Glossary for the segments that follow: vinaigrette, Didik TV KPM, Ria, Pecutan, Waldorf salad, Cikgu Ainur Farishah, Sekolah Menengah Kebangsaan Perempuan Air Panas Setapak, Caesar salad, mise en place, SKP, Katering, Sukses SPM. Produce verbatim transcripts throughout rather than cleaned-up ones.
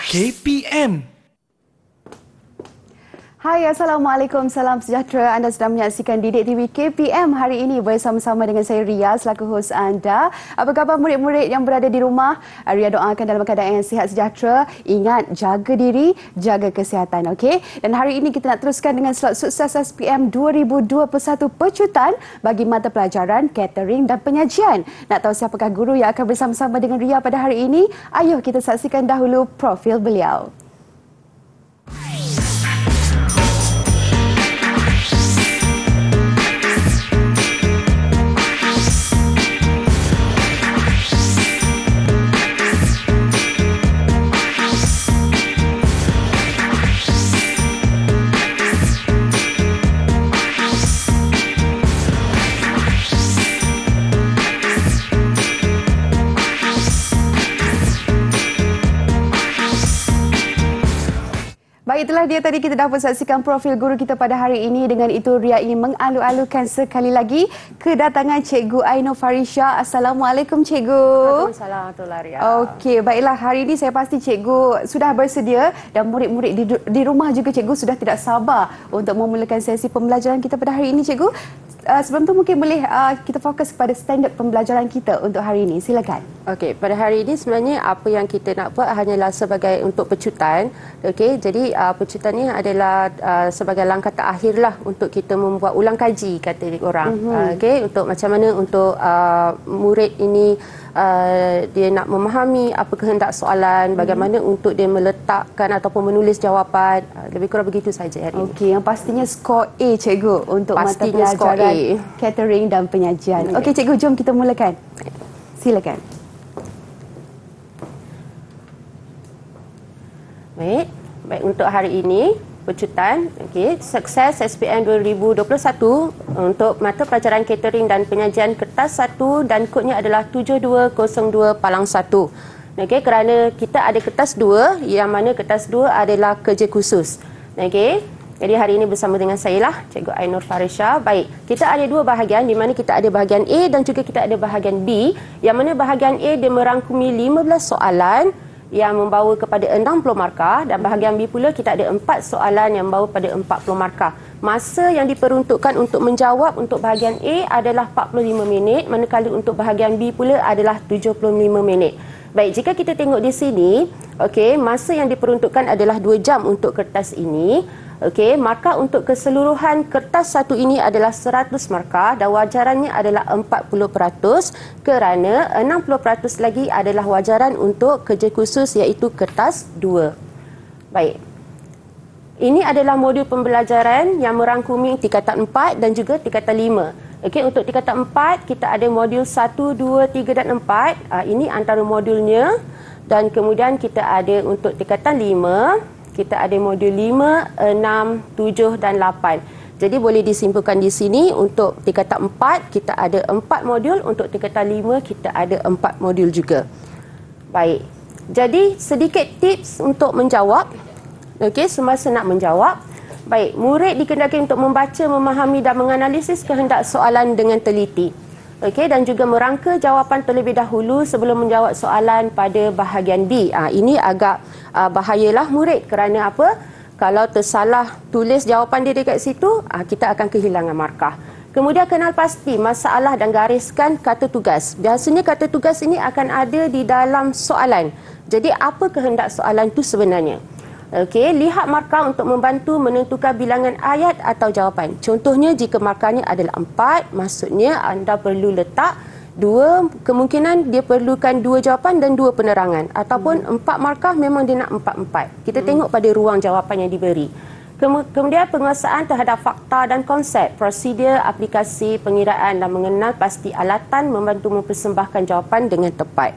K P M. Hai, Assalamualaikum, salam sejahtera. Anda sedang menyaksikan Didik T V K P M hari ini bersama-sama dengan saya Ria selaku hos anda. Apa khabar murid-murid yang berada di rumah? Ria doakan dalam keadaan yang sihat sejahtera. Ingat, jaga diri, jaga kesihatan, okey? Dan hari ini kita nak teruskan dengan slot Sukses S P M dua ribu dua puluh satu Pecutan bagi mata pelajaran, catering dan penyajian. Nak tahu siapakah guru yang akan bersama-sama dengan Ria pada hari ini? Ayuh kita saksikan dahulu profil beliau. Itulah dia, tadi kita dapat saksikan profil guru kita pada hari ini. Dengan itu, Ria ingin mengalu-alukan sekali lagi kedatangan Cikgu Ainur Farishah. Assalamualaikum, Cikgu. Waalaikumsalam warahmatullahi wabarakatuh. Okey, baiklah. Hari ini saya pasti Cikgu sudah bersedia dan murid-murid di, di rumah juga Cikgu sudah tidak sabar untuk memulakan sesi pembelajaran kita pada hari ini, Cikgu. Uh, sebelum tu mungkin boleh uh, kita fokus kepada standard pembelajaran kita untuk hari ini. Silakan. Okey, pada hari ini sebenarnya apa yang kita nak buat hanyalah sebagai untuk pecutan. Okey, jadi uh, pecutan ni adalah uh, sebagai langkah terakhir lah untuk kita membuat ulang kaji, kata orang. Mm-hmm. uh, Okey, untuk macam mana untuk uh, murid ini uh, dia nak memahami apa kehendak soalan, mm-hmm. bagaimana untuk dia meletakkan ataupun menulis jawapan. Uh, lebih kurang begitu saja hari ini. Okey, yang pastinya skor A, Cikgu, untuk mata pelajaran catering dan penyajian. Okey, Cikgu, jom kita mulakan. Silakan. Baik, baik untuk hari ini pecutan, okey, Sukses S P M dua ribu dua puluh satu untuk mata pelajaran catering dan penyajian kertas satu dan kodnya adalah tujuh dua kosong dua palang satu. Okey, kerana kita ada kertas dua yang mana kertas dua adalah kerja khusus. Okey. Jadi hari ini bersama dengan saya lah, Cikgu Ainur Farishah. Baik, kita ada dua bahagian di mana kita ada bahagian A dan juga kita ada bahagian B. Yang mana bahagian A dia merangkumi lima belas soalan yang membawa kepada enam puluh markah. Dan bahagian B pula kita ada empat soalan yang membawa pada empat puluh markah. Masa yang diperuntukkan untuk menjawab untuk bahagian A adalah empat puluh lima minit, manakala untuk bahagian B pula adalah tujuh puluh lima minit. Baik, jika kita tengok di sini, okey, masa yang diperuntukkan adalah dua jam untuk kertas ini. Okey, markah untuk keseluruhan kertas satu ini adalah seratus markah dan wajarannya adalah empat puluh peratus kerana enam puluh peratus lagi adalah wajaran untuk kerja khusus iaitu kertas dua. Baik. Ini adalah modul pembelajaran yang merangkumi tingkatan empat dan juga tingkatan lima. Okey, untuk tingkatan empat kita ada modul satu, dua, tiga dan empat. Uh, ini antara modulnya dan kemudian kita ada untuk tingkatan lima, kita ada modul lima, enam, tujuh dan lapan. Jadi boleh disimpulkan di sini untuk tingkatan empat kita ada empat modul, untuk tingkatan lima kita ada empat modul juga. Baik. Jadi sedikit tips untuk menjawab. Okey, semasa nak menjawab, baik, murid dikendaki untuk membaca, memahami dan menganalisis kehendak soalan dengan teliti. Okey, dan juga merangka jawapan terlebih dahulu sebelum menjawab soalan pada bahagian B. Ha, ini agak uh, bahayalah murid kerana apa? Kalau tersalah tulis jawapan dia dekat situ, uh, kita akan kehilangan markah. Kemudian kenal pasti masalah dan gariskan kata tugas. Biasanya kata tugas ini akan ada di dalam soalan. Jadi apa kehendak soalan tu sebenarnya? Okey, lihat markah untuk membantu menentukan bilangan ayat atau jawapan. Contohnya jika markahnya adalah empat, maksudnya anda perlu letak dua, kemungkinan dia perlukan dua jawapan dan dua penerangan. Ataupun hmm. empat markah memang dia nak empat-empat. Kita hmm. tengok pada ruang jawapan yang diberi. Kemudian penguasaan terhadap fakta dan konsep, prosedur, aplikasi, pengiraan dan mengenal pasti alatan membantu mempersembahkan jawapan dengan tepat.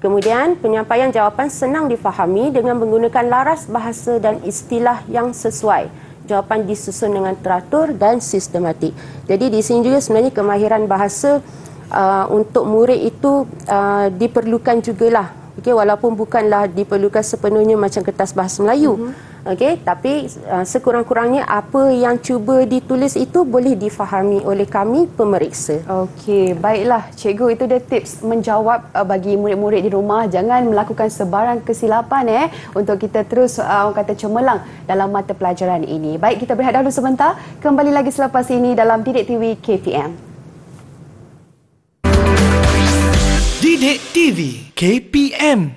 Kemudian, penyampaian jawapan senang difahami dengan menggunakan laras bahasa dan istilah yang sesuai. Jawapan disusun dengan teratur dan sistematik. Jadi, di sini juga sebenarnya kemahiran bahasa uh, untuk murid itu uh, diperlukan jugalah. Okay, walaupun bukanlah diperlukan sepenuhnya macam kertas bahasa Melayu. Mm-hmm. Okey, tapi uh, sekurang-kurangnya apa yang cuba ditulis itu boleh difahami oleh kami pemeriksa. Okey, baiklah cikgu, itu dia tips menjawab uh, bagi murid-murid di rumah. Jangan melakukan sebarang kesilapan eh untuk kita terus uh, orang kata cemerlang dalam mata pelajaran ini. Baik, kita berehat dahulu sebentar. Kembali lagi selepas ini dalam Didik T V K P M. Didik T V K P M.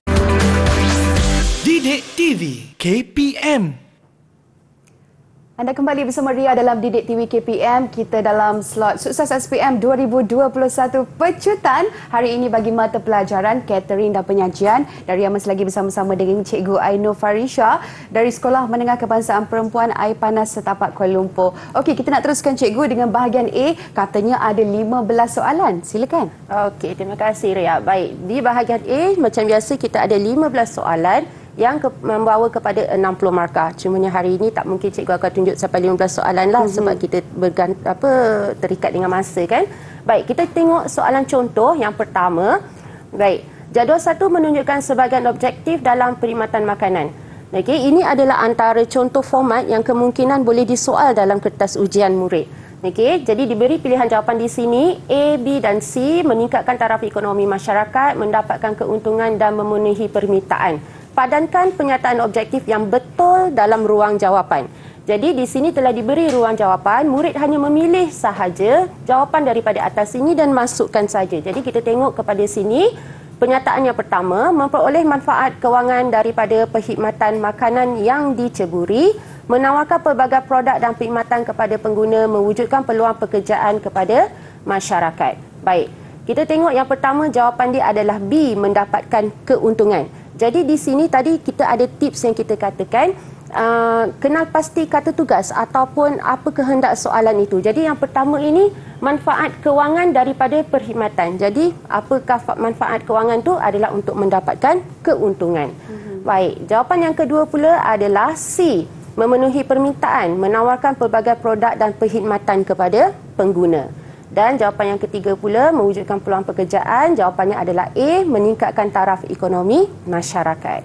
Didik T V K P M. Anda kembali bersama Ria dalam Didik T V K P M. Kita dalam slot Sukses S P M dua ribu dua puluh satu Pecutan. Hari ini bagi mata pelajaran catering dan penyajian. Dan Ria masih lagi bersama-sama dengan Cikgu Ainur Farishah dari Sekolah Menengah Kebangsaan Perempuan Air Panas Setapak, Kuala Lumpur. Okey, kita nak teruskan cikgu dengan bahagian A. Katanya ada lima belas soalan. Silakan. Okey, terima kasih Ria. Baik, di bahagian A macam biasa kita ada lima belas soalan yang ke, membawa kepada enam puluh markah. Cumanya hari ini tak mungkin cikgu akan tunjuk sampai lima belas soalan lah, mm-hmm. sebab kita bergant, apa, terikat dengan masa kan. Baik, kita tengok soalan contoh yang pertama. Baik, jadual satu menunjukkan sebahagian objektif dalam perkhidmatan makanan. Okey, ini adalah antara contoh format yang kemungkinan boleh disoal dalam kertas ujian murid. Okey, jadi diberi pilihan jawapan di sini A, B dan C. Meningkatkan taraf ekonomi masyarakat, mendapatkan keuntungan dan memenuhi permintaan. Padankan penyataan objektif yang betul dalam ruang jawapan. Jadi di sini telah diberi ruang jawapan, murid hanya memilih sahaja jawapan daripada atas ini dan masukkan saja. Jadi kita tengok kepada sini, penyataan yang pertama, memperoleh manfaat kewangan daripada perkhidmatan makanan yang diceburi, menawarkan pelbagai produk dan perkhidmatan kepada pengguna, mewujudkan peluang pekerjaan kepada masyarakat. Baik, kita tengok yang pertama, jawapan dia adalah B, mendapatkan keuntungan. Jadi di sini tadi kita ada tips yang kita katakan, uh, kenal pasti kata tugas ataupun apa kehendak soalan itu. Jadi yang pertama ini manfaat kewangan daripada perkhidmatan. Jadi apakah manfaat kewangan tu adalah untuk mendapatkan keuntungan. Mm-hmm. Baik, jawapan yang kedua pula adalah C, memenuhi permintaan, menawarkan pelbagai produk dan perkhidmatan kepada pengguna. Dan jawapan yang ketiga pula, mewujudkan peluang pekerjaan, jawapannya adalah A, meningkatkan taraf ekonomi masyarakat.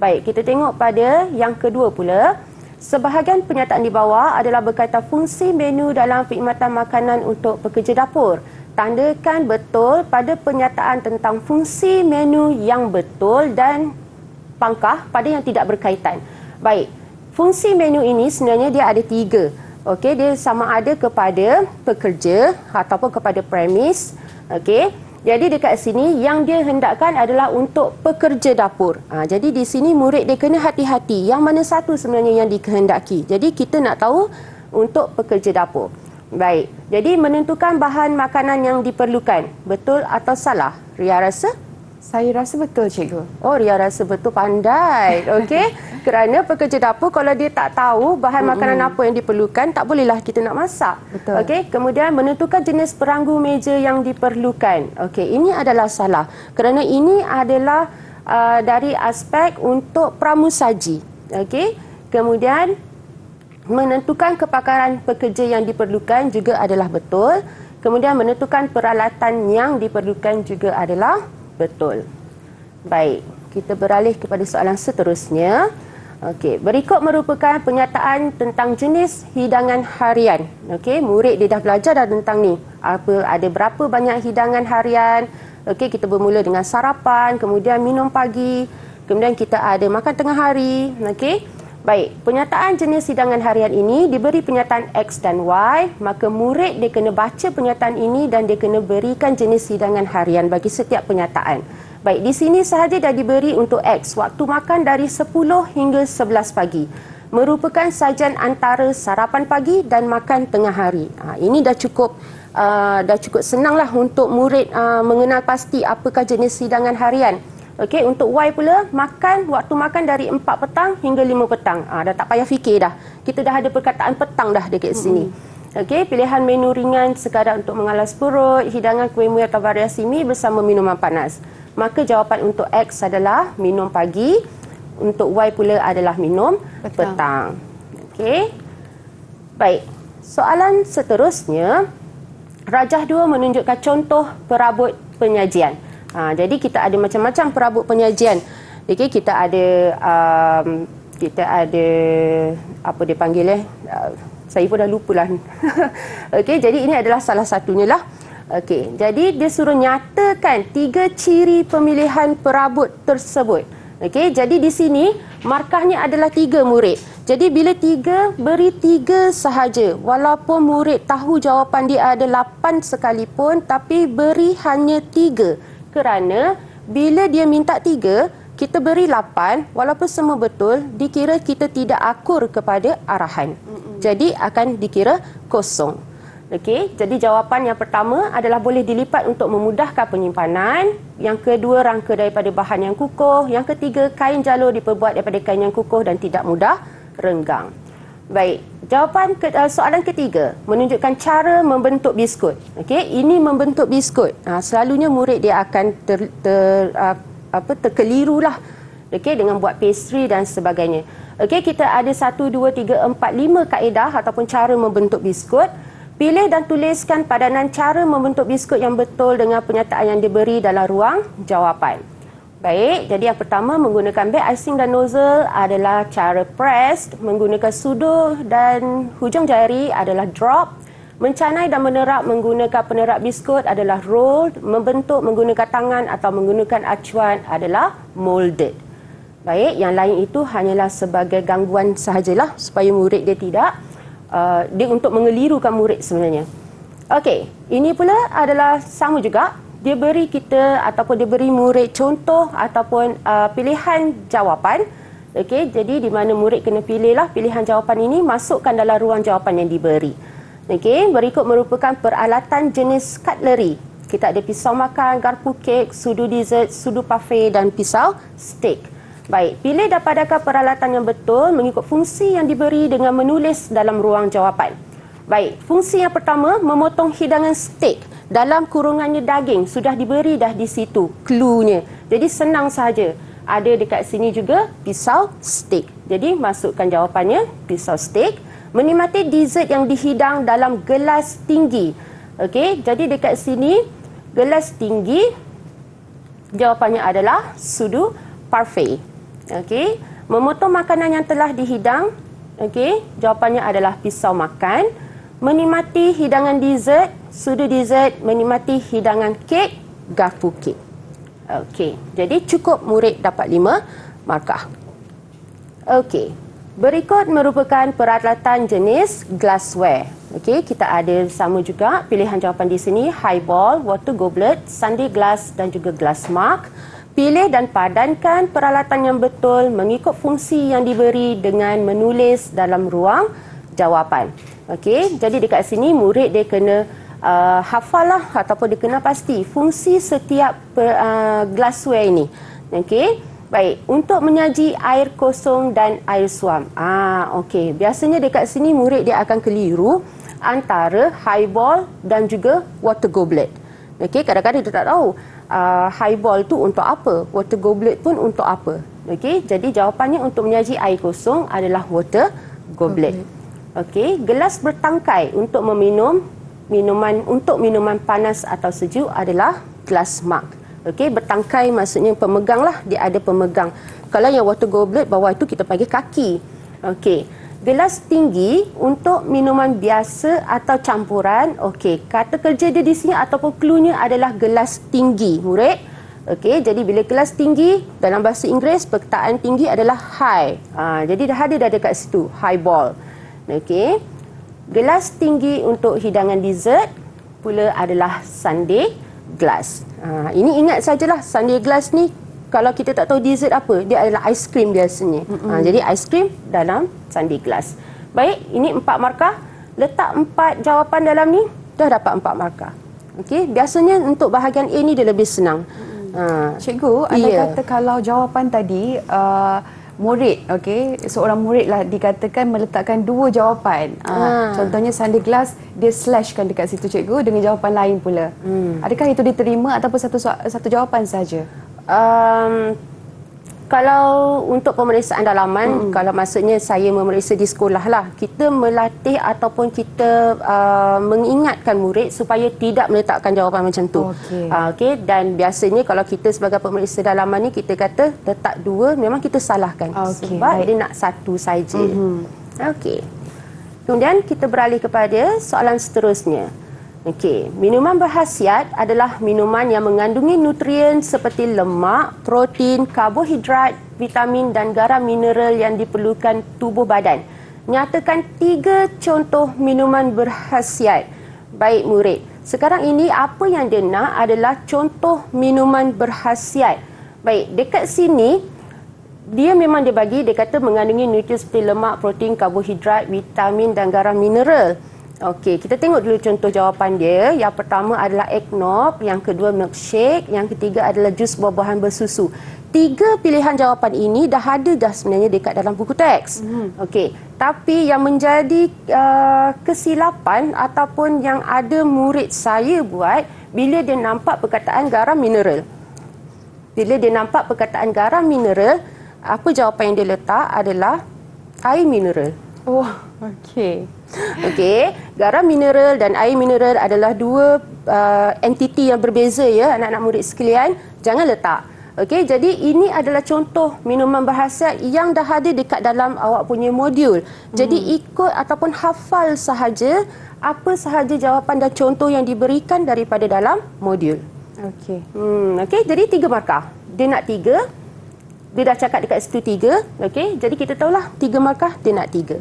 Baik, kita tengok pada yang kedua pula, sebahagian penyataan di bawah adalah berkaitan fungsi menu dalam perkhidmatan makanan untuk pekerja dapur. Tandakan betul pada penyataan tentang fungsi menu yang betul dan pangkah pada yang tidak berkaitan. Baik, fungsi menu ini sebenarnya dia ada tiga. Okey, dia sama ada kepada pekerja ataupun kepada premis. Okey, jadi dekat sini yang dia hendakkan adalah untuk pekerja dapur. Ha, jadi di sini murid dia kena hati-hati yang mana satu sebenarnya yang dikehendaki. Jadi kita nak tahu untuk pekerja dapur. Baik, jadi menentukan bahan makanan yang diperlukan. Betul atau salah? Ria rasa? Saya rasa betul, cikgu. Oh, Ria rasa betul, pandai. Okey, kerana pekerja dapur kalau dia tak tahu bahan mm-mm. makanan apa yang diperlukan, tak bolehlah kita nak masak. Betul. Okey, kemudian menentukan jenis peranggu meja yang diperlukan. Okey, ini adalah salah. Kerana ini adalah uh, dari aspek untuk pramusaji. Okey, kemudian menentukan kepakaran pekerja yang diperlukan juga adalah betul. Kemudian menentukan peralatan yang diperlukan juga adalah betul. Baik, kita beralih kepada soalan seterusnya. Okey, berikut merupakan penyataan tentang jenis hidangan harian. Okey, murid dia dah belajar dah tentang ni. Apa, ada berapa banyak hidangan harian? Okey, kita bermula dengan sarapan, kemudian minum pagi, kemudian kita ada makan tengah hari. Okey. Baik, penyataan jenis hidangan harian ini diberi penyataan X dan Y, maka murid dia kena baca penyataan ini dan dia kena berikan jenis hidangan harian bagi setiap penyataan. Baik, di sini sahaja dah diberi untuk X, waktu makan dari sepuluh hingga sebelas pagi. Merupakan sajian antara sarapan pagi dan makan tengah hari. Ha, ini dah cukup uh, dah cukup senanglah untuk murid uh, mengenal pasti apakah jenis hidangan harian. Okey, untuk Y pula, makan, waktu makan dari empat petang hingga lima petang. Ha, dah tak payah fikir dah. Kita dah ada perkataan petang dah dekat sini. Okey, pilihan menu ringan sekadar untuk mengalas perut, hidangan kuih muih atau variasi mi bersama minuman panas. Maka jawapan untuk X adalah minum pagi, untuk Y pula adalah minum petang. petang. Okey. Baik, soalan seterusnya, rajah dua menunjukkan contoh perabot penyajian. Ha, jadi kita ada macam-macam perabot penyajian. Okey, kita ada um, kita ada apa dia panggil eh uh, saya pun dah lupalah. Okey, jadi ini adalah salah satunya lah. Okey, jadi dia suruh nyatakan tiga ciri pemilihan perabot tersebut. Okey, jadi di sini markahnya adalah tiga murid. Jadi bila tiga, beri tiga sahaja. Walaupun murid tahu jawapan dia ada lapan sekalipun, tapi beri hanya tiga. Kerana bila dia minta tiga, kita beri lapan, walaupun semua betul, dikira kita tidak akur kepada arahan. Mm-mm. Jadi akan dikira kosong. Okey, jadi jawapan yang pertama adalah boleh dilipat untuk memudahkan penyimpanan. Yang kedua, rangka daripada bahan yang kukuh. Yang ketiga, kain jalur diperbuat daripada kain yang kukuh dan tidak mudah renggang. Baik, jawapan ke, soalan ketiga menunjukkan cara membentuk biskut. Okey, ini membentuk biskut. Ha, selalunya murid dia akan ter, ter, apa terkelirulah. Okey, dengan buat pastry dan sebagainya. Okey, kita ada satu dua tiga empat lima kaedah ataupun cara membentuk biskut. Pilih dan tuliskan padanan cara membentuk biskut yang betul dengan penyataan yang diberi dalam ruang jawapan. Baik, jadi yang pertama menggunakan bag icing dan nozzle adalah cara press, menggunakan sudu dan hujung jari adalah drop, mencanai dan menerap menggunakan penerap biskut adalah roll, membentuk menggunakan tangan atau menggunakan acuan adalah molded. Baik, yang lain itu hanyalah sebagai gangguan sahajalah supaya murid dia tidak uh, dia untuk mengelirukan murid sebenarnya. Okey, ini pula adalah sama juga. Dia beri kita ataupun dia beri murid contoh ataupun uh, pilihan jawapan. Okey, jadi di mana murid kena pilihlah pilihan jawapan ini, masukkan dalam ruang jawapan yang diberi. Okey, berikut merupakan peralatan jenis cutlery. Kita ada pisau makan, garpu kek, sudu dessert, sudu parfait dan pisau steak. Baik, pilih dan padakan peralatan yang betul mengikut fungsi yang diberi dengan menulis dalam ruang jawapan. Baik, fungsi yang pertama memotong hidangan steak. Dalam kurungannya daging, sudah diberi dah di situ cluenya. Jadi senang saja. Ada dekat sini juga pisau steak. Jadi masukkan jawapannya pisau steak. Menikmati dessert yang dihidang dalam gelas tinggi. Okey, jadi dekat sini gelas tinggi jawapannya adalah sudu parfait. Okey, memotong makanan yang telah dihidang. Okey, jawapannya adalah pisau makan. Menikmati hidangan dessert, sudu dessert, menikmati hidangan kek, garpu kek. Okey, jadi cukup murid dapat lima markah. Okey, berikut merupakan peralatan jenis glassware. Okey, kita ada sama juga pilihan jawapan di sini, highball, water goblet, sundae glass dan juga glass mug. Pilih dan padankan peralatan yang betul mengikut fungsi yang diberi dengan menulis dalam ruang jawapan. Okey, jadi dekat sini murid dia kena uh, hafal lah ataupun dia kena pasti fungsi setiap per, uh, glassware ini. Okey, baik. Untuk menyaji air kosong dan air suam. Ah, okey. Biasanya dekat sini murid dia akan keliru antara highball dan juga water goblet. Okey, kadang-kadang dia tak tahu uh, highball tu untuk apa, water goblet pun untuk apa. Okey, jadi jawapannya untuk menyaji air kosong adalah water goblet. Okay. Okey, gelas bertangkai untuk meminum minuman untuk minuman panas atau sejuk adalah glass mug. Okey, bertangkai maksudnya pemeganglah, dia ada pemegang. Kalau yang water goblet bawah itu kita panggil kaki. Okey, gelas tinggi untuk minuman biasa atau campuran. Okey, kata kerja dia di sini ataupun cluenya adalah gelas tinggi, murid. Okey, jadi bila gelas tinggi dalam bahasa Inggeris perkataan tinggi adalah high. Ha, jadi dah ada dah dekat situ, highball. Okey, gelas tinggi untuk hidangan dessert pula adalah sundae glass. Ha, ini ingat sajalah, sundae glass ni kalau kita tak tahu dessert apa, dia adalah ais krim biasanya. Mm-hmm. Ha, jadi ais krim dalam sundae glass. Baik, ini empat markah. Letak empat jawapan dalam ni, dah dapat empat markah. Okey, biasanya untuk bahagian A ni dia lebih senang. Ha, Cikgu, anda yeah. kata kalau jawapan tadi... Uh, murid, okey, seorang muridlah dikatakan meletakkan dua jawapan. Ha. Ha. Contohnya sundae glass, dia slashkan dekat situ, cikgu, dengan jawapan lain pula. Hmm. Adakah itu diterima ataupun satu satu jawapan saja? Um, Kalau untuk pemeriksaan dalaman, hmm. kalau maksudnya saya memeriksa di sekolah lah, kita melatih ataupun kita uh, mengingatkan murid supaya tidak meletakkan jawapan macam tu. Okey. Uh, okay? Dan biasanya kalau kita sebagai pemeriksa dalaman ni, kita kata letak dua memang kita salahkan. Okay. Sebab Baik. dia nak satu saja. Mm-hmm. Okey. Kemudian kita beralih kepada soalan seterusnya. Okey, minuman berkhasiat adalah minuman yang mengandungi nutrien seperti lemak, protein, karbohidrat, vitamin dan garam mineral yang diperlukan tubuh badan. Nyatakan tiga contoh minuman berkhasiat. Baik murid, sekarang ini apa yang dia nak adalah contoh minuman berkhasiat. Baik, dekat sini dia memang dia bagi, dia kata mengandungi nutrien seperti lemak, protein, karbohidrat, vitamin dan garam mineral. Okey, kita tengok dulu contoh jawapan dia. Yang pertama adalah eggnog, yang kedua milkshake, yang ketiga adalah jus buah-buahan bersusu. Tiga pilihan jawapan ini dah ada dah sebenarnya dekat dalam buku teks. Mm. Okey, tapi yang menjadi uh, kesilapan ataupun yang ada murid saya buat bila dia nampak perkataan garam mineral. Bila dia nampak perkataan garam mineral, apa jawapan yang dia letak adalah air mineral. Oh, okey. Okey, garam mineral dan air mineral adalah dua uh, entiti yang berbeza ya anak-anak murid sekalian, jangan letak. Okey, jadi ini adalah contoh minuman berkhasiat yang dah ada dekat dalam awak punya modul. Jadi hmm. ikut ataupun hafal sahaja apa sahaja jawapan dan contoh yang diberikan daripada dalam modul. Okey. Hmm, okey, jadi tiga markah. Dia nak tiga. Dia dah cakap dekat situ tiga. Okey, jadi kita tahulah tiga markah dia nak tiga.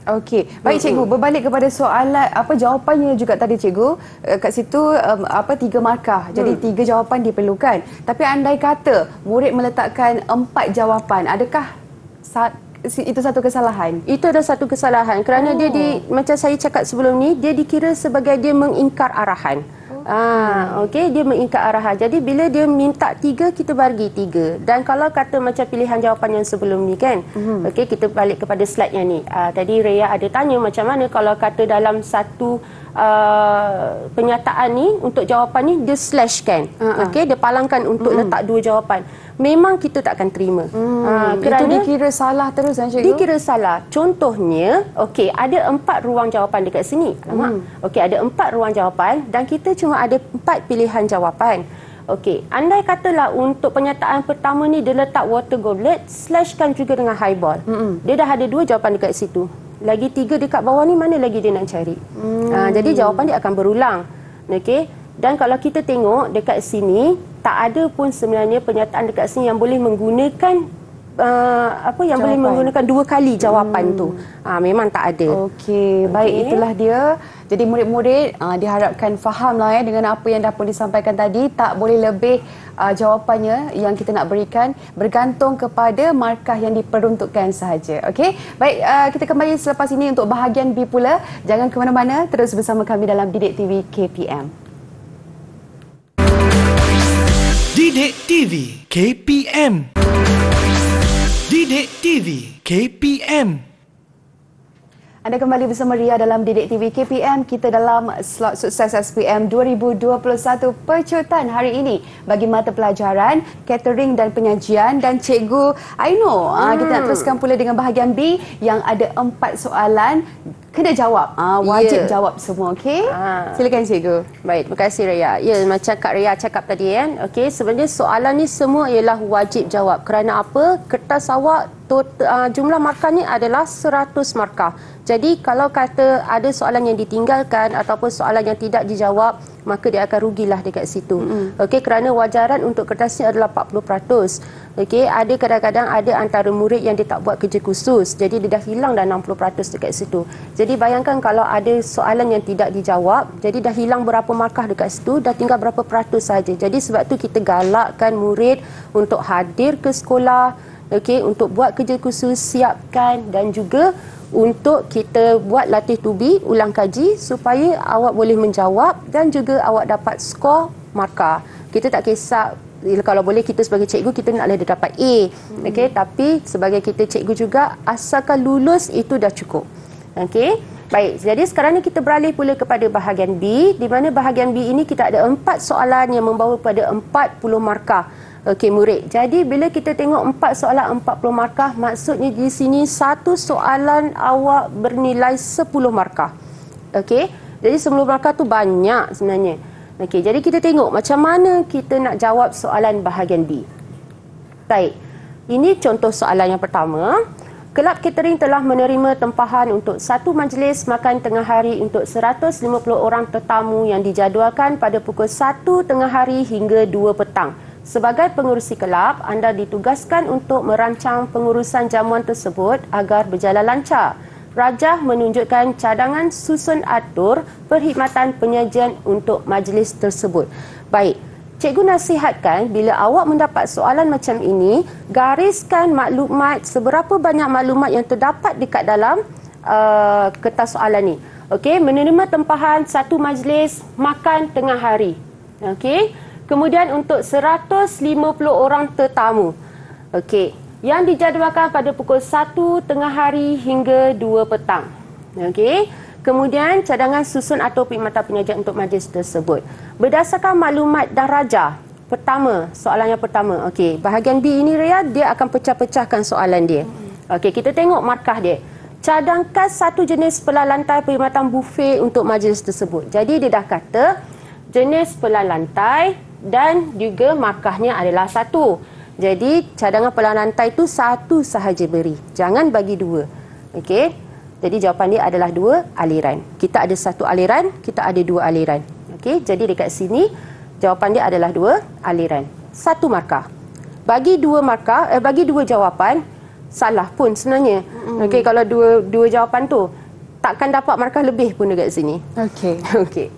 Okey, baik cikgu, berbalik kepada soalan apa jawapannya juga tadi cikgu, kat situ um, apa tiga markah. Jadi hmm. tiga jawapan diperlukan. Tapi andai kata murid meletakkan empat jawapan, adakah sa itu satu kesalahan? Itu ada satu kesalahan kerana oh. dia di, macam saya cakap sebelum ni, dia dikira sebagai dia mengingkar arahan. Ah, okey, dia mengingkar arahan. Jadi bila dia minta tiga, kita bagi tiga. Dan kalau kata macam pilihan jawapan yang sebelum ni kan, mm-hmm. okey, kita balik kepada slide yang ni. Ah, tadi Ria ada tanya macam mana kalau kata dalam satu uh, penyataan ni untuk jawapan ni dia slash kan, uh-huh. okey, dia palangkan untuk mm-hmm. letak dua jawapan. Memang kita tak akan terima. Hmm, ha, kerana itu dikira salah terus kan cikgu? Dikira salah. Contohnya, okey, ada empat ruang jawapan dekat sini. Hmm. Okey, ada empat ruang jawapan dan kita cuma ada empat pilihan jawapan. Okey, andai katalah untuk penyataan pertama ni dia letak water goblet, slashkan juga dengan highball. Hmm. Dia dah ada dua jawapan dekat situ. Lagi tiga dekat bawah ni mana lagi dia nak cari? Hmm. Ha, jadi jawapan dia akan berulang. Okey. Dan kalau kita tengok dekat sini, tak ada pun sebenarnya penyataan dekat sini yang boleh menggunakan uh, apa yang jawapan. boleh menggunakan dua kali jawapan hmm. tu. Uh, memang tak ada. Okey, baik, okay. Itulah dia. Jadi murid-murid uh, diharapkan fahamlah ya dengan apa yang dah pun disampaikan tadi. Tak boleh lebih uh, jawapannya yang kita nak berikan bergantung kepada markah yang diperuntukkan sahaja. Okey, baik, uh, kita kembali selepas ini untuk bahagian B pula. Jangan ke mana-mana, terus bersama kami dalam Didik T V K P M. Didik T V K P M. Didik T V K P M. Anda kembali bersama Ria dalam Didik T V K P M. Kita dalam slot Sukses S P M dua ribu dua puluh satu Pecutan hari ini bagi mata pelajaran, catering dan penyajian dan Cikgu Ainur. Hmm. Kita nak teruskan pula dengan bahagian B yang ada empat soalan kena jawab. Ah, wajib yeah. jawab semua, okey? Ah. Silakan Cikgu. Baik, terima kasih Ria. Ya, macam Kak Ria cakap tadi kan. Okey, sebenarnya soalan ni semua ialah wajib jawab. Kerana apa? Kertas awak total, uh, jumlah markah ni adalah seratus markah. Jadi kalau kata ada soalan yang ditinggalkan ataupun soalan yang tidak dijawab, maka dia akan rugilah dekat situ. Mm-hmm. Okey, kerana wajaran untuk kertasnya adalah empat puluh peratus. Okey, ada kadang-kadang ada antara murid yang dia tak buat kerja khusus. Jadi dia dah hilang dah enam puluh peratus dekat situ. Jadi bayangkan kalau ada soalan yang tidak dijawab, jadi dah hilang berapa markah dekat situ, dah tinggal berapa peratus saja. Jadi sebab tu kita galakkan murid untuk hadir ke sekolah. Okey, untuk buat kerja khusus, siapkan dan juga untuk kita buat latih tubi, ulang kaji supaya awak boleh menjawab dan juga awak dapat skor markah. Kita tak kisah, kalau boleh kita sebagai cikgu kita naklah dia dapat A. Hmm. Okey, tapi sebagai kita cikgu juga asalkan lulus itu dah cukup. Okey. Baik, jadi sekarang ni kita beralih pula kepada bahagian B, di mana bahagian B ini kita ada empat soalan yang membawa pada empat puluh markah. Okey, murid. Jadi bila kita tengok empat soalan empat puluh markah, maksudnya di sini satu soalan awak bernilai sepuluh markah. Okey. Jadi sepuluh markah tu banyak sebenarnya. Okey, jadi kita tengok macam mana kita nak jawab soalan bahagian B. Baik. Ini contoh soalan yang pertama. Kelab catering telah menerima tempahan untuk satu majlis makan tengah hari untuk seratus lima puluh orang tetamu yang dijadualkan pada pukul satu tengah hari hingga dua petang. Sebagai pengurusi kelab, anda ditugaskan untuk merancang pengurusan jamuan tersebut agar berjalan lancar. Rajah menunjukkan cadangan susun atur perkhidmatan penyajian untuk majlis tersebut. Baik, cikgu nasihatkan bila awak mendapat soalan macam ini, gariskan maklumat seberapa banyak maklumat yang terdapat dekat dalam uh, kertas soalan ni. Okey, menerima tempahan satu majlis makan tengah hari. Okey. Kemudian untuk seratus lima puluh orang tetamu. Okey, yang dijadualkan pada pukul satu tengah hari hingga dua petang. Okey. Kemudian cadangan susun atau perkhidmatan penyajian untuk majlis tersebut. Berdasarkan maklumat dan rajah. Pertama, soalan yang pertama. Okey, bahagian B ini Ria, dia akan pecah-pecahkan soalan dia. Okey, kita tengok markah dia. Cadangkan satu jenis pelan lantai perkhidmatan bufet untuk majlis tersebut. Jadi dia dah kata jenis pelan lantai dan juga markahnya adalah satu. Jadi cadangan pelan lantai itu satu sahaja beri, jangan bagi dua. Okey. Jadi jawapan dia adalah dua aliran. Kita ada satu aliran, kita ada dua aliran. Okey. Jadi dekat sini jawapan dia adalah dua aliran. Satu markah. Bagi dua markah, eh, bagi dua jawapan salah pun sebenarnya. Mm. Okey, kalau dua dua jawapan tu takkan dapat markah lebih pun dekat sini. Okey. Okey.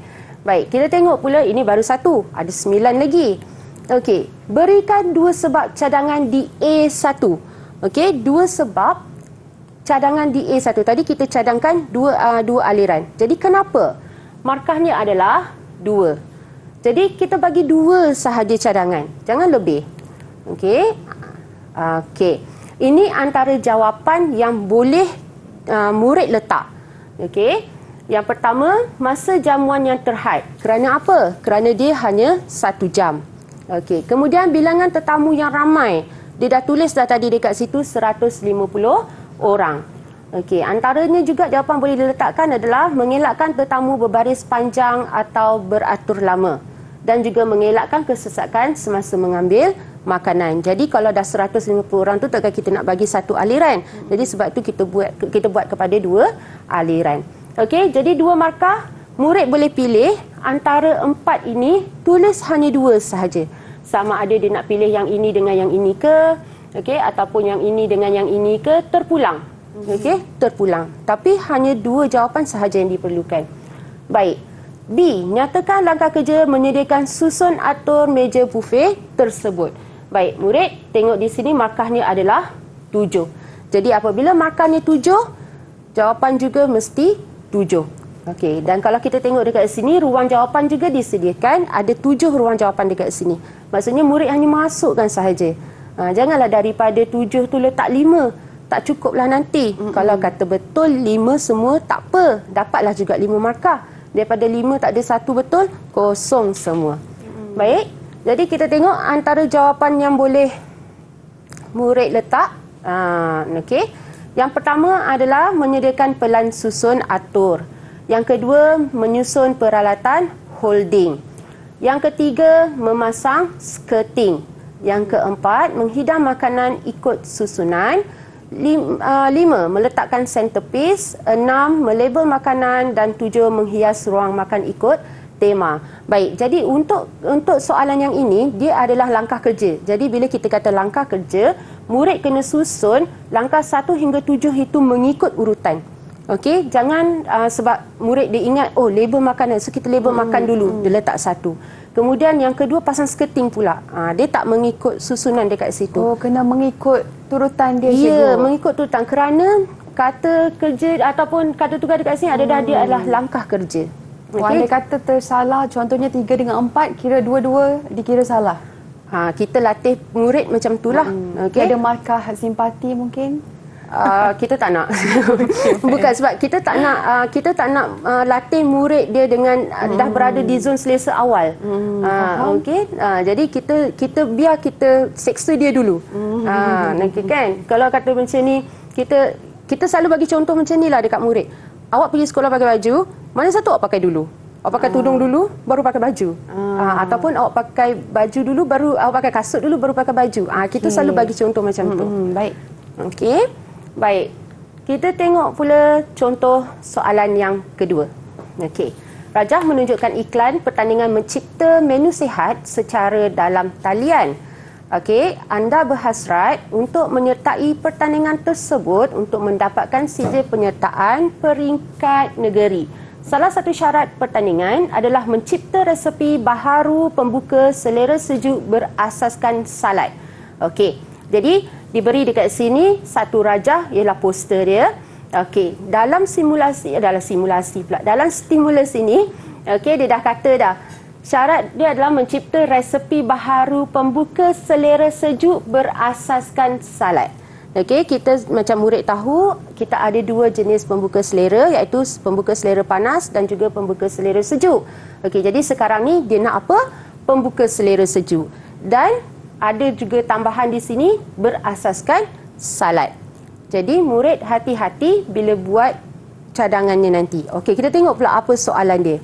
Baik, kita tengok pula ini baru satu, ada sembilan lagi. Okey, berikan dua sebab cadangan di A satu. Okey, dua sebab cadangan di A satu. Tadi kita cadangkan dua, uh, dua aliran. Jadi kenapa? Markahnya adalah dua. Jadi kita bagi dua sahaja cadangan, jangan lebih. Okey, okey. Ini antara jawapan yang boleh uh, murid letak. Okey. Yang pertama, masa jamuan yang terhad. Kerana apa? Kerana dia hanya satu jam. Okey. Kemudian bilangan tetamu yang ramai. Dia dah tulis dah tadi dekat situ seratus lima puluh orang. Okey. Antaranya juga jawapan boleh diletakkan adalah mengelakkan tetamu berbaris panjang atau beratur lama. Dan juga mengelakkan kesesakan semasa mengambil makanan. Jadi kalau dah seratus lima puluh orang tu takkan kita nak bagi satu aliran. Jadi sebab tu kita buat kita buat kepada dua aliran. Okey, jadi dua markah, murid boleh pilih antara empat ini, tulis hanya dua sahaja. Sama ada dia nak pilih yang ini dengan yang ini ke, okey, ataupun yang ini dengan yang ini ke, terpulang. Okey, terpulang. Tapi hanya dua jawapan sahaja yang diperlukan. Baik. B, nyatakan langkah kerja menyediakan susun atur meja bufet tersebut. Baik, murid, tengok di sini markahnya adalah tujuh. Jadi apabila markahnya tujuh, jawapan juga mesti tujuh. Okey, dan kalau kita tengok dekat sini, ruang jawapan juga disediakan. Ada tujuh ruang jawapan dekat sini. Maksudnya murid hanya masukkan sahaja. Ha, janganlah daripada tujuh tu letak lima. Tak cukuplah nanti. Mm-hmm. Kalau kata betul lima semua, tak apa. Dapatlah juga lima markah. Daripada lima tak ada satu betul, kosong semua. Mm-hmm. Baik, jadi kita tengok antara jawapan yang boleh murid letak. Ha, okey. Yang pertama adalah menyediakan pelan susun atur. Yang kedua, menyusun peralatan holding. Yang ketiga, memasang skirting. Yang keempat, menghidang makanan ikut susunan. Lim, uh, lima, meletakkan centerpiece. Enam, melabel makanan. Dan tujuh, menghias ruang makan ikut tema. Baik, jadi untuk untuk soalan yang ini, dia adalah langkah kerja. Jadi bila kita kata langkah kerja, murid kena susun langkah satu hingga tujuh itu mengikut urutan. Okey, jangan uh, sebab murid dia ingat, oh label makanan, so kita label hmm. makan dulu, dia letak satu. Kemudian yang kedua pasang skirting pula. Uh, dia tak mengikut susunan dekat situ. Oh, kena mengikut turutan dia. Ya, yeah, mengikut turutan kerana kata kerja ataupun kata tugas dekat sini hmm. ada dah dia adalah langkah kerja. Kalau okay. Anda kata tersalah, contohnya tiga dengan empat, kira dua-dua dikira salah. Ha, kita latih murid macam itulah. Hmm. Okay. Ada markah simpati mungkin? Uh, kita tak nak. Bukan sebab kita tak nak uh, kita tak nak uh, latih murid dia dengan uh, dah berada di zon selesa awal. Hmm. Uh, Okey. Uh, jadi kita kita biar kita seksa dia dulu. Ah, hmm. uh, okay, kan. Kalau kata macam ni, kita kita selalu bagi contoh macam nilah dekat murid. Awak pergi sekolah pakai baju, mana satu awak pakai dulu? Awak pakai tudung dulu, baru pakai baju. Hmm. Ha, ataupun awak pakai baju dulu, baru awak pakai kasut dulu, baru pakai baju. Ha, kita okay. selalu bagi contoh macam hmm, tu. Baik. Okey. Baik. Kita tengok pula contoh soalan yang kedua. Okey. Rajah menunjukkan iklan pertandingan mencipta menu sihat secara dalam talian. Okey, anda berhasrat untuk menyertai pertandingan tersebut untuk mendapatkan sijil penyertaan peringkat negeri. Salah satu syarat pertandingan adalah mencipta resepi baharu pembuka selera sejuk berasaskan salad. Okey, jadi diberi dekat sini satu rajah ialah poster dia. Okey, dalam simulasi adalah simulasi pula. Dalam stimulus ini, okey, dia dah kata dah syarat dia adalah mencipta resepi baharu pembuka selera sejuk berasaskan salad. Okey, kita macam murid tahu kita ada dua jenis pembuka selera, iaitu pembuka selera panas dan juga pembuka selera sejuk. Okey, jadi sekarang ni dia nak apa? Pembuka selera sejuk. Dan ada juga tambahan di sini berasaskan salad. Jadi murid hati-hati bila buat cadangannya nanti. Okey, kita tengok pula apa soalan dia.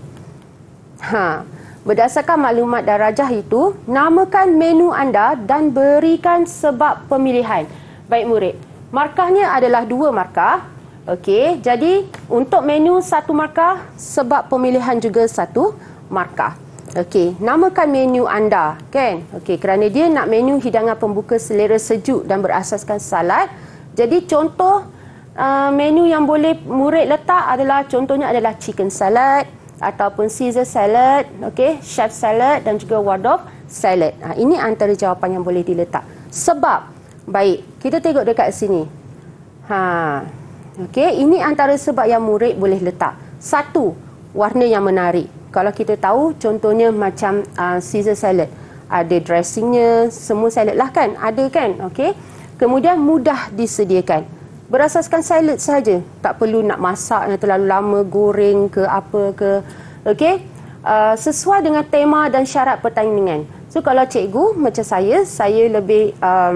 Ha, berdasarkan maklumat dan rajah itu, namakan menu anda dan berikan sebab pemilihan. Baik murid, markahnya adalah dua markah. Okey, jadi untuk menu satu markah, sebab pemilihan juga satu markah. Okey, namakan menu anda, kan? Okey, kerana dia nak menu hidangan pembuka selera sejuk dan berasaskan salad. Jadi contoh uh, menu yang boleh murid letak adalah contohnya adalah chicken salad ataupun Caesar salad, okey, chef salad dan juga Waldorf salad. Ha, ini antara jawapan yang boleh diletak. Sebab baik, kita tengok dekat sini. Ha, okey, ini antara sebab yang murid boleh letak. Satu, warna yang menarik. Kalau kita tahu, contohnya macam uh, Caesar salad, ada dressingnya, semua salad lah kan, ada kan, okey. Kemudian mudah disediakan. Berasaskan salad saja, tak perlu nak masak yang terlalu lama, goreng ke apa ke, okey. Uh, sesuai dengan tema dan syarat pertandingan. So kalau cikgu macam saya, saya lebih Uh,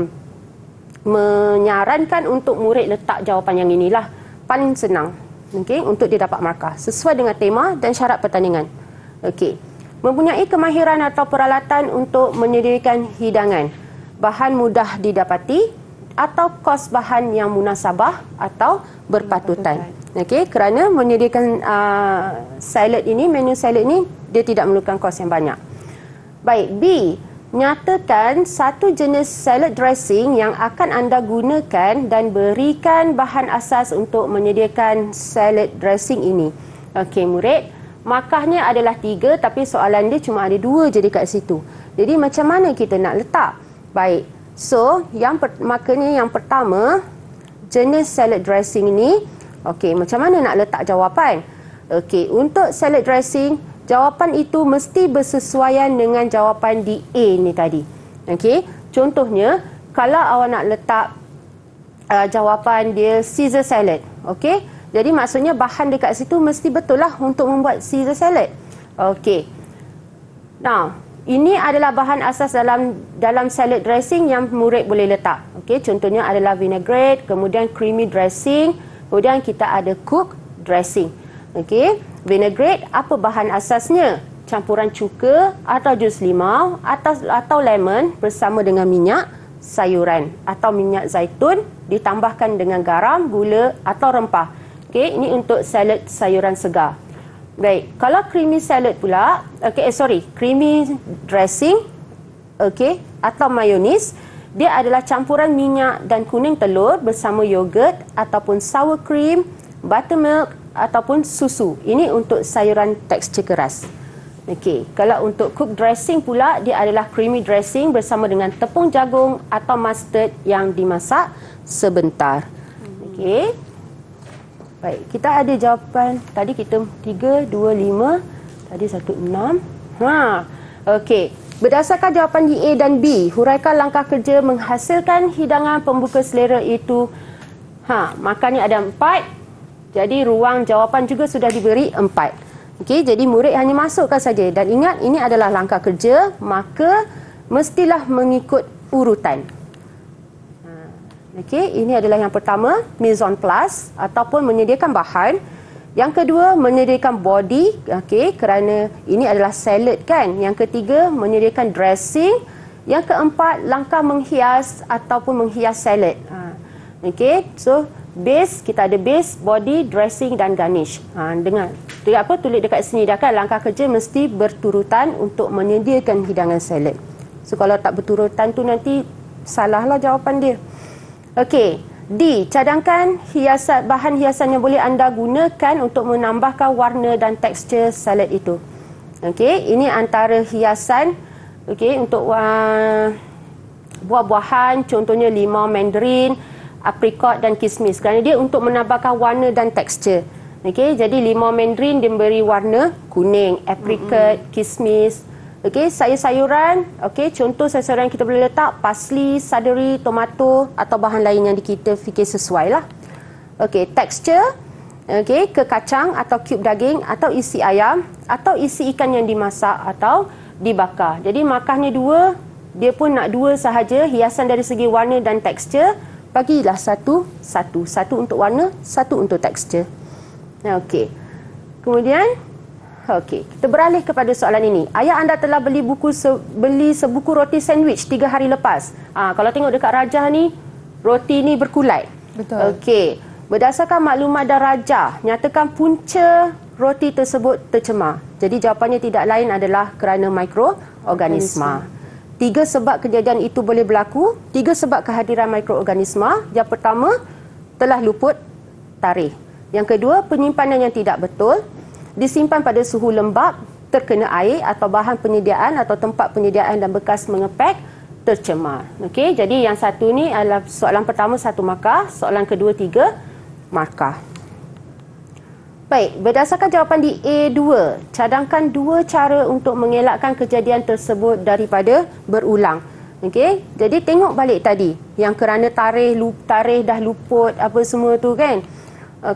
menyarankan untuk murid letak jawapan yang inilah, paling senang, okey, untuk dia dapat markah sesuai dengan tema dan syarat pertandingan. Okey, mempunyai kemahiran atau peralatan untuk menyediakan hidangan, bahan mudah didapati atau kos bahan yang munasabah atau berpatutan. Okey, kerana menyediakan uh, salad ini, menu salad ini, dia tidak memerlukan kos yang banyak. Baik, B, nyatakan satu jenis salad dressing yang akan anda gunakan dan berikan bahan asas untuk menyediakan salad dressing ini. Okey murid, markahnya adalah tiga tapi soalan dia cuma ada dua je dekat situ. Jadi macam mana kita nak letak? Baik, so yang per, makanya yang pertama jenis salad dressing ini, okey, macam mana nak letak jawapan? Okey, untuk salad dressing, jawapan itu mesti bersesuaian dengan jawapan di A ni tadi. Okey, contohnya kalau awak nak letak uh, jawapan dia Caesar salad. Okey, jadi maksudnya bahan dekat situ mesti betul lah untuk membuat Caesar salad. Okey. Nah, ini adalah bahan asas dalam dalam salad dressing yang murid boleh letak. Okey, contohnya adalah vinaigrette, kemudian creamy dressing, kemudian kita ada cook dressing. Okey, vinaigrette apa bahan asasnya? Campuran cuka atau jus limau atau atau lemon bersama dengan minyak sayuran atau minyak zaitun ditambahkan dengan garam, gula atau rempah. Okey, ini untuk salad sayuran segar. Baik, kalau creamy salad pula, okey eh, sorry, creamy dressing, okey, atau mayonis, dia adalah campuran minyak dan kuning telur bersama yogurt ataupun sour cream, buttermilk ataupun susu. Ini untuk sayuran tekstur keras. Okey, kalau untuk cook dressing pula, dia adalah creamy dressing bersama dengan tepung jagung atau mustard yang dimasak sebentar. Okey. Baik, kita ada jawapan tadi kita tiga, dua, lima, tadi satu, enam. Ha. Okey. Berdasarkan jawapan di A dan B, huraikan langkah kerja menghasilkan hidangan pembuka selera itu Ha, makanya ada empat. Jadi ruang jawapan juga sudah diberi empat. Okey, jadi murid hanya masukkan saja. Dan ingat, ini adalah langkah kerja, maka mestilah mengikut urutan. Okey, ini adalah yang pertama, mise en place ataupun menyediakan bahan. Yang kedua, menyediakan body. Okey, kerana ini adalah salad kan. Yang ketiga, menyediakan dressing. Yang keempat, langkah menghias ataupun menghias salad. Ha. Okey, so base, kita ada base, body, dressing dan garnish. Ha, dengan tulis apa? Tulis dekat sini dah kan, langkah kerja mesti berturutan untuk menyediakan hidangan salad. So kalau tak berturutan tu nanti salahlah jawapan dia. Okey, D, cadangkan hiasan, bahan hiasan yang boleh anda gunakan untuk menambahkan warna dan tekstur salad itu. Okey, ini antara hiasan. Okey, untuk uh, buah-buahan contohnya limau mandarin, aprikot dan kismis, kerana dia untuk menambahkan warna dan tekstur. Okey, jadi limau mandarin diberi warna kuning, aprikot, mm-hmm. kismis. Okey, sayur-sayuran, okey, contoh sayur-sayuran kita boleh letak parsley, saderi, tomato atau bahan lain yang kita fikir sesuai lah. Okey, tekstur, okey, ke kacang atau kub daging atau isi ayam atau isi ikan yang dimasak atau dibakar. Jadi makannya dua, dia pun nak dua sahaja, hiasan dari segi warna dan tekstur, bagilah satu, satu, satu untuk warna, satu untuk tekstur. Okey. Kemudian okey, kita beralih kepada soalan ini. Ayah anda telah beli buku se beli sebuku roti sandwich tiga hari lepas. Ha, kalau tengok dekat rajah ni, roti ni berkulit. Betul. Okey, berdasarkan maklumat dan rajah, nyatakan punca roti tersebut tercemar. Jadi jawapannya tidak lain adalah kerana mikroorganisma. Tiga sebab kejadian itu boleh berlaku. Tiga sebab kehadiran mikroorganisma. Yang pertama, telah luput tarikh. Yang kedua, penyimpanan yang tidak betul. Disimpan pada suhu lembap, terkena air atau bahan penyediaan atau tempat penyediaan dan bekas mengepek, tercemar. Okey, jadi yang satu ni adalah soalan pertama satu markah, soalan kedua tiga markah. Baik, berdasarkan jawapan di A dua, cadangkan dua cara untuk mengelakkan kejadian tersebut daripada berulang. Okey, jadi tengok balik tadi, yang kerana tarikh, tarikh dah luput apa semua tu kan.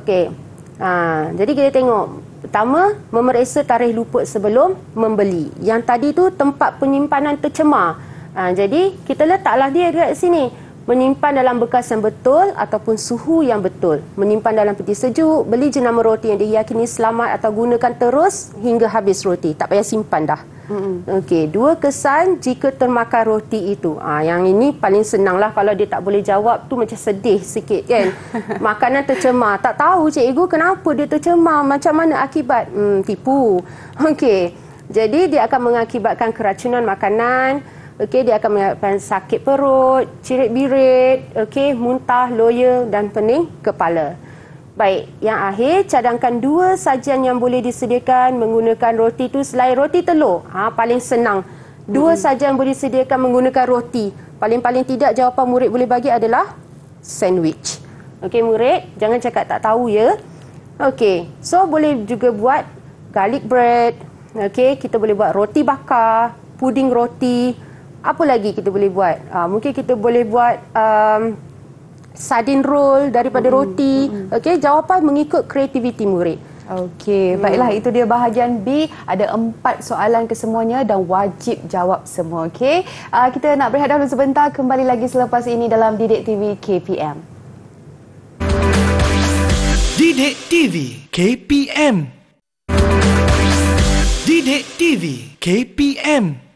Okey, ha, jadi kita tengok. Pertama, memeriksa tarikh luput sebelum membeli. Yang tadi tu tempat penyimpanan tercemar. Ha, jadi kita letaklah dia dekat sini. Menyimpan dalam bekas yang betul ataupun suhu yang betul. Menyimpan dalam peti sejuk, beli jenama roti yang diyakini selamat atau gunakan terus hingga habis roti. Tak payah simpan dah. Mm-hmm. Okey, dua kesan jika termakan roti itu. Ha, yang ini paling senanglah, kalau dia tak boleh jawab tu macam sedih sikit kan. Makanan tercemar, tak tahu cikgu kenapa dia tercemar, macam mana akibat? Hmm, tipu. Okey, jadi dia akan mengakibatkan keracunan makanan. Okey, dia akan menyebabkan sakit perut, cirit-birit, okey, muntah, loya dan pening kepala. Baik, yang akhir, cadangkan dua sajian yang boleh disediakan menggunakan roti tu selain roti telur. Ha, paling senang. Dua hmm. sajian boleh disediakan menggunakan roti. Paling-paling tidak jawapan murid boleh bagi adalah sandwich. Okey murid, jangan cakap tak tahu ya. Okey, so boleh juga buat garlic bread. Okey, kita boleh buat roti bakar, puding roti. Apa lagi kita boleh buat? Ha, mungkin kita boleh buat um, sardine roll daripada mm-hmm. roti. Mm-hmm. Okey, jawapan mengikut kreativiti murid. Okey, baiklah, hmm. itu dia bahagian B. Ada empat soalan kesemuanya dan wajib jawab semua. Okey, uh, kita nak berehat dahulu sebentar, kembali lagi selepas ini dalam Didik T V K P M. Didik T V K P M. Didik T V K P M.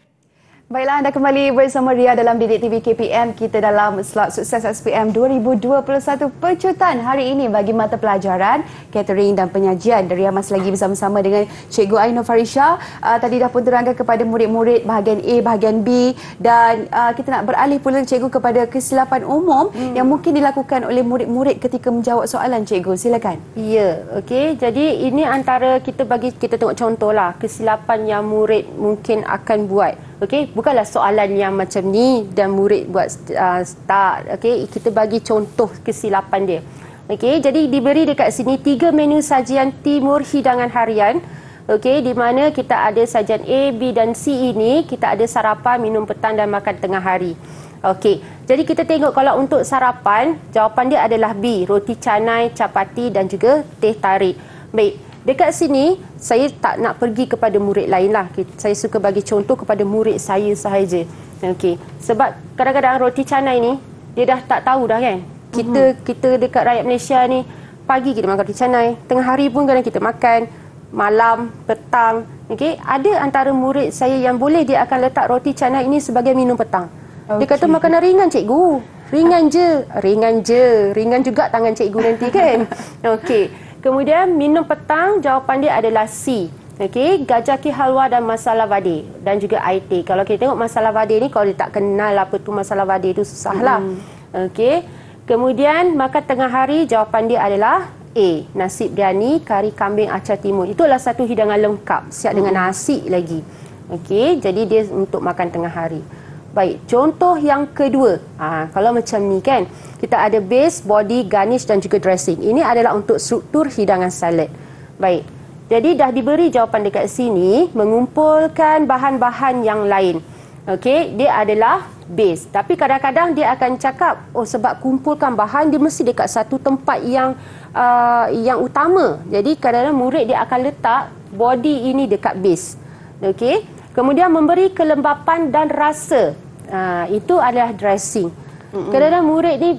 Baiklah, anda kembali bersama Ria dalam Didik T V K P M. Kita dalam slot Sukses S P M dua ribu dua puluh satu Pecutan hari ini bagi mata pelajaran catering dan penyajian. Ria masih lagi bersama-sama dengan Cikgu Ainur Farishah. Uh, tadi dah pun terangkan kepada murid-murid bahagian A, bahagian B, dan uh, kita nak beralih pula cikgu kepada kesilapan umum hmm. yang mungkin dilakukan oleh murid-murid ketika menjawab soalan cikgu. Silakan. Ya, okey. Jadi ini antara kita bagi kita tengok contohlah kesilapan yang murid mungkin akan buat. Okey, bukanlah soalan yang macam ni dan murid buat uh, tak. Okey, kita bagi contoh kesilapan dia. Okey, jadi diberi dekat sini tiga menu sajian timur hidangan harian. Okey, di mana kita ada sajian A, B dan C ini, kita ada sarapan, minum petang dan makan tengah hari. Okey, jadi kita tengok kalau untuk sarapan, jawapan dia adalah B, roti canai, capati dan juga teh tarik. Baik, dekat sini saya tak nak pergi kepada murid lain lah. Saya suka bagi contoh kepada murid saya sahaja. Okey, sebab kadang-kadang roti canai ni dia dah tak tahu dah kan. Kita mm-hmm. kita dekat rakyat Malaysia ni, pagi kita makan roti canai, tengah hari pun kadang kita makan, malam, petang. Okey, ada antara murid saya yang boleh dia akan letak roti canai ini sebagai minum petang. Dia okay. kata makanan ringan cikgu, ringan je, ringan je, ringan juga tangan cikgu nanti kan. Okey, kemudian minum petang jawapan dia adalah C. Okey, gajaki halwa dan masala vade dan juga air teh. Kalau kita tengok masala vade ni, kalau dia tak kenal apa tu masala vade tu susahlah. Hmm. Okey, kemudian makan tengah hari jawapan dia adalah A, nasi biryani, kari kambing acar timun. Itulah satu hidangan lengkap, siap hmm. dengan nasi lagi. Okey, jadi dia untuk makan tengah hari. Baik, contoh yang kedua. Ha, kalau macam ni kan, kita ada base, body, garnish dan juga dressing. Ini adalah untuk struktur hidangan salad. Baik, jadi dah diberi jawapan dekat sini, mengumpulkan bahan-bahan yang lain. Okey, dia adalah base. Tapi kadang-kadang dia akan cakap, oh sebab kumpulkan bahan, dia mesti dekat satu tempat yang uh, yang utama. Jadi kadang-kadang murid dia akan letak body ini dekat base. Okey. Kemudian memberi kelembapan dan rasa. Ha, itu adalah dressing. Mm-mm. Kadang-kadang murid ni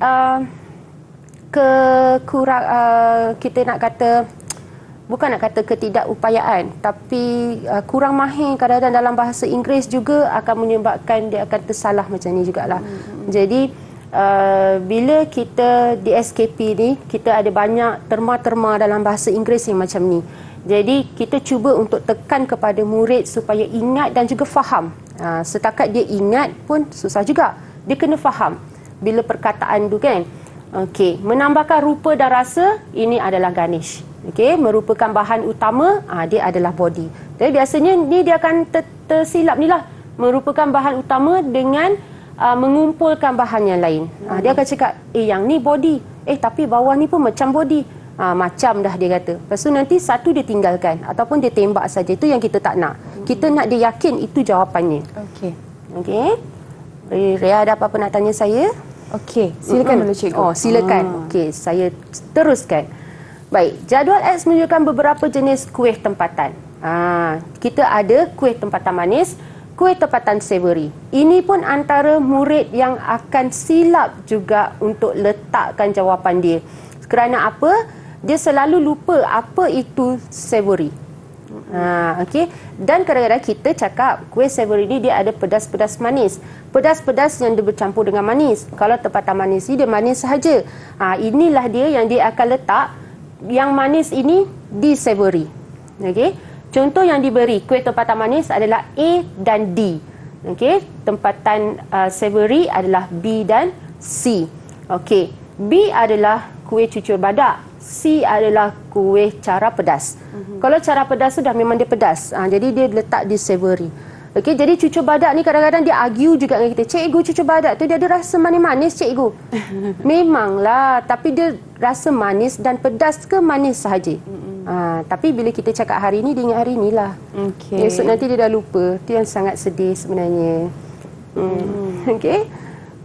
uh, ke kurang uh, kita nak kata, bukan nak kata ketidakupayaan, tapi uh, kurang mahir kadang-kadang dalam bahasa Inggeris juga akan menyebabkan dia akan tersalah macam ni jugalah. Mm-mm. Jadi uh, bila kita di S K P ni, kita ada banyak terma-terma dalam bahasa Inggeris yang macam ni. Jadi kita cuba untuk tekan kepada murid supaya ingat dan juga faham. Ha, setakat dia ingat pun susah juga. Dia kena faham bila perkataan tu kan. Okey, menambahkan rupa dan rasa, ini adalah garnish. Okey, merupakan bahan utama, ha, dia adalah body. Jadi biasanya ni dia akan ter tersilap ni lah. Merupakan bahan utama dengan uh, mengumpulkan bahan yang lain. Ha, dia akan cakap, eh yang ni body, eh tapi bawah ni pun macam body. Ha, macam dah dia kata. Lepas tu nanti satu dia tinggalkan ataupun dia tembak saja. Itu yang kita tak nak. Kita nak dia yakin itu jawapannya. Okey. Okey. Ria ada apa-apa nak tanya saya? Okey, silakan dulu cikgu. Oh, silakan. Ah. Okey, saya teruskan. Baik, jadual X menunjukkan beberapa jenis kuih tempatan. Ha, kita ada kuih tempatan manis, kuih tempatan savory. Ini pun antara murid yang akan silap juga untuk letakkan jawapan dia. Kerana apa? Dia selalu lupa apa itu savory. Ha, okay. Dan kadang-kadang kita cakap kuih savory ni dia ada pedas-pedas manis. Pedas-pedas yang dia bercampur dengan manis. Kalau tempatan manis ni dia manis sahaja. Ha, inilah dia yang dia akan letak yang manis ini di savory. Okay. Contoh yang diberi kuih tempatan manis adalah A dan D. Okay. Tempatan uh, savory adalah B dan C. Okay. B adalah kuih cucur badak. C adalah kuih cara pedas. Mm-hmm. Kalau cara pedas tu dah memang dia pedas. Ha, jadi dia letak di savory. Okey, jadi cucur badak ni kadang-kadang dia argue juga dengan kita. Cikgu, cucur badak tu dia ada rasa manis-manis cikgu. Memanglah, tapi dia rasa manis dan pedas ke manis sahaja. Mm-hmm. Ha, tapi bila kita cakap hari ni, dia ingat hari ni lah. Okay. Esok nanti dia dah lupa. Itu yang sangat sedih sebenarnya. Mm. Okey,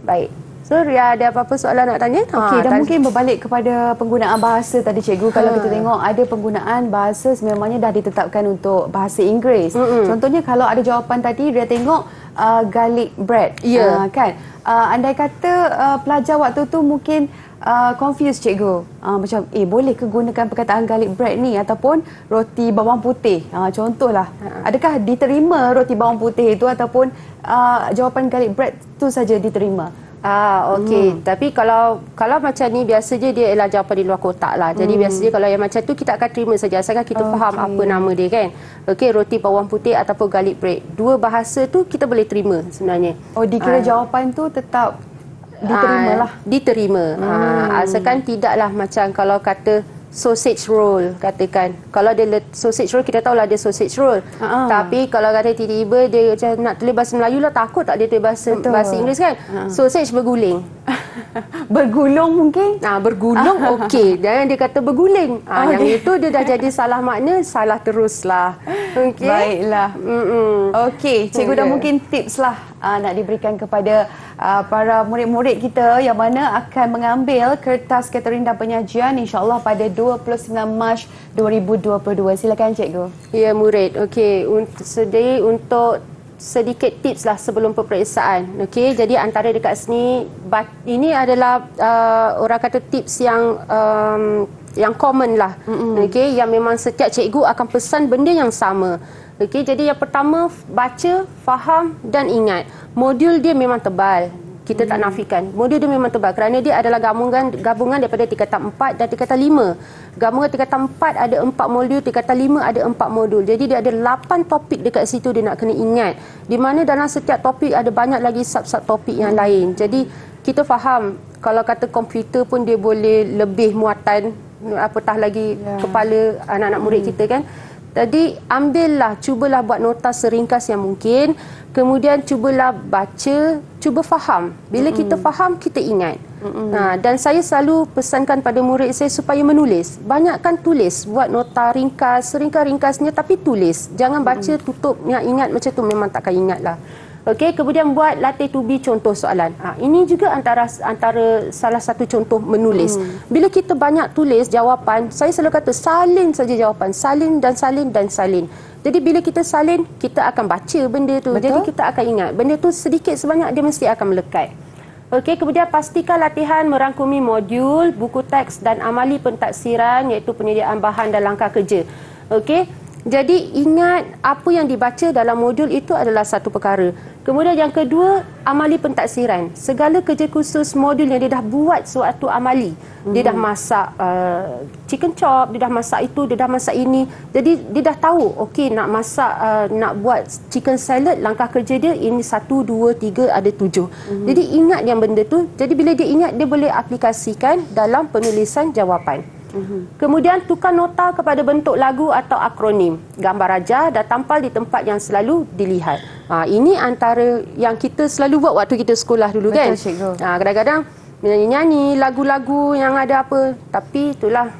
baik. So, Ria ada apa-apa soalan nak tanya? Okey, ha, dan mungkin berbalik kepada penggunaan bahasa tadi cikgu. Ha. Kalau kita tengok ada penggunaan bahasa sememangnya dah ditetapkan untuk bahasa Inggeris. Mm-mm. Contohnya kalau ada jawapan tadi, Ria tengok uh, garlic bread. Ya. Yeah. Uh, kan? Uh, andai kata uh, pelajar waktu tu mungkin uh, confused cikgu. Uh, macam, eh boleh ke gunakan perkataan garlic bread ni ataupun roti bawang putih? Uh, contohlah, ha. Adakah diterima roti bawang putih itu ataupun uh, jawapan garlic bread tu saja diterima? Ah, okey. Hmm. Tapi kalau kalau macam ni biasa je dia ialah jawapan di luar kotak lah. Jadi hmm. biasanya kalau yang macam tu kita akan terima saja asalkan kita okay. faham apa nama dia kan. Okey, roti bawang putih ataupun garlic bread. Dua bahasa tu kita boleh terima sebenarnya. Oh, dikira ah. jawapan tu tetap diterimalah. Ah, diterima. Hmm. Ah, asalkan tidaklah macam kalau kata sausage roll katakan. Kalau dia sausage roll kita tahulah dia sausage roll. Uh-huh. Tapi kalau kata tiba-tiba dia macam nak tulis bahasa Melayu lah, takut tak dia tulis bahasa, bahasa Inggeris kan. Uh-huh. Sausage berguling. Bergulung mungkin? Ah, bergulung okey. Dan dia kata berguling. Ah, okay. Yang itu dia dah jadi salah makna, salah teruslah. Okey. Baiklah. Mm-mm. Okey, cikgu, yeah. dah mungkin tipslah uh, nak diberikan kepada uh, para murid-murid kita yang mana akan mengambil kertas catering dan penyajian insya-Allah pada dua puluh sembilan Mac dua ribu dua puluh dua. Silakan cikgu. Ya, yeah, murid. Okey, untuk sedih untuk sedikit tips lah sebelum peperiksaan. Okey, jadi antara dekat sini, ini adalah uh, orang kata tips yang um, yang common lah. Mm-hmm. Okey, yang memang setiap cikgu akan pesan benda yang sama. Okey, jadi yang pertama, baca, faham dan ingat. Modul dia memang tebal. Kita tak nafikan. Modul dia memang tebal kerana dia adalah gabungan gabungan daripada tingkatan empat dan tingkatan lima. Gabungan tingkatan empat ada empat modul, tingkatan lima ada empat modul. Jadi dia ada lapan topik dekat situ dia nak kena ingat. Di mana dalam setiap topik ada banyak lagi sub-sub topik yang lain. Jadi kita faham kalau kata komputer pun dia boleh lebih muatan, apatah lagi yeah. kepala anak-anak murid hmm. kita kan. Jadi ambillah, cubalah buat nota seringkas yang mungkin. Kemudian cubalah baca, cuba faham. Bila mm-hmm. kita faham, kita ingat. Mm-hmm. Ha, dan saya selalu pesankan pada murid saya supaya menulis. Banyakkan tulis, buat nota ringkas, seringkas-ringkasnya tapi tulis. Jangan baca, mm-hmm. tutup, ingat-ingat macam tu memang takkan ingatlah. Okey, kemudian buat latih tubi contoh soalan. Ha, ini juga antara antara salah satu contoh menulis. Hmm. Bila kita banyak tulis jawapan, saya selalu kata salin saja jawapan, salin dan salin dan salin. Jadi bila kita salin, kita akan baca benda tu. Betul? Jadi kita akan ingat. Benda tu sedikit sebanyak dia mesti akan melekat. Okey, kemudian pastikan latihan merangkumi modul, buku teks dan amali pentaksiran iaitu penyediaan bahan dan langkah kerja. Okey. Jadi ingat apa yang dibaca dalam modul itu adalah satu perkara. Kemudian yang kedua, amali pentaksiran. Segala kerja khusus modul yang dia dah buat suatu amali. Hmm. Dia dah masak uh, chicken chop, dia dah masak itu, dia dah masak ini. Jadi dia dah tahu, okey nak masak, uh, nak buat chicken salad, langkah kerja dia ini satu, dua, tiga, ada tujuh. Hmm. Jadi ingat yang benda tu. Jadi bila dia ingat, dia boleh aplikasikan dalam penulisan jawapan. Kemudian tukar nota kepada bentuk lagu atau akronim. Gambar raja dah tampal di tempat yang selalu dilihat. Ha, ini antara yang kita selalu buat waktu kita sekolah dulu. Betul, kan? Cikgu. Ha, kadang-kadang menyanyi-nyanyi lagu-lagu yang ada apa. Tapi itulah,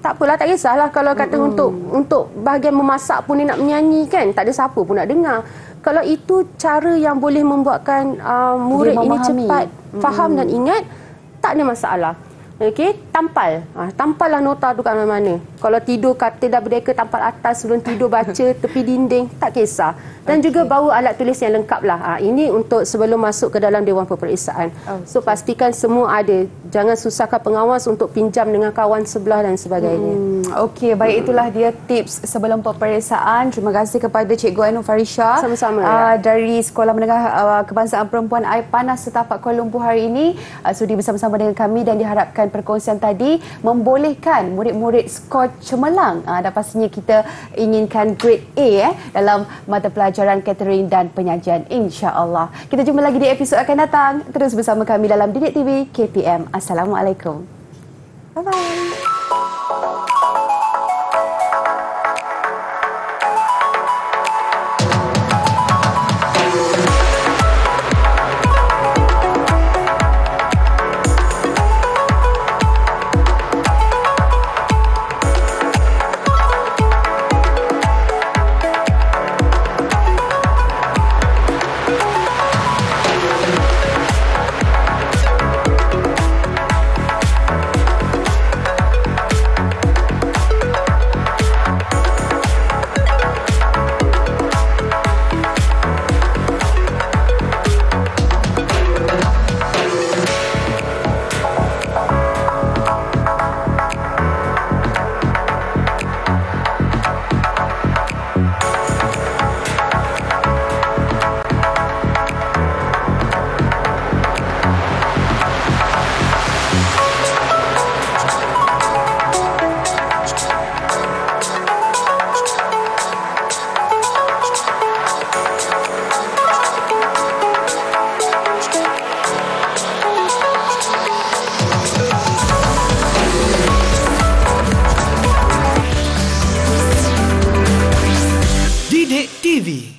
tak apalah, tak kisahlah kalau kata mm-hmm. untuk untuk bahagian memasak pun dia nak menyanyi kan. Tak ada siapa pun nak dengar. Kalau itu cara yang boleh membuatkan uh, murid ini cepat mm-hmm. faham dan ingat, tak ada masalah. Okey, tampal. Ha, tampallah nota tu kat mana-mana. Kalau tidur katil dah berdeka, tampal atas, sebelum tidur baca, tepi dinding, tak kisah. Dan okay. juga bawa alat tulis yang lengkaplah. Ha, ini untuk sebelum masuk ke dalam Dewan Peperiksaan. Okay. So pastikan semua ada. Jangan susahkan pengawas untuk pinjam dengan kawan sebelah dan sebagainya. Hmm. Okey, baik, itulah dia tips sebelum peperiksaan. Terima kasih kepada Cikgu Ainur Farishah. Sama-sama. Uh, dari Sekolah Menengah uh, Kebangsaan Perempuan Air Panas Setapak Kuala Lumpur hari ini. Uh, sudi bersama-sama dengan kami dan diharapkan perkongsian tadi membolehkan murid-murid skor cemerlang ha, dan pastinya kita inginkan grade A eh, dalam mata pelajaran catering dan penyajian, insya-Allah. Kita jumpa lagi di episod akan datang. Terus bersama kami dalam Didik T V K P M. Assalamualaikum. Bye-bye.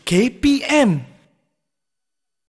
K P M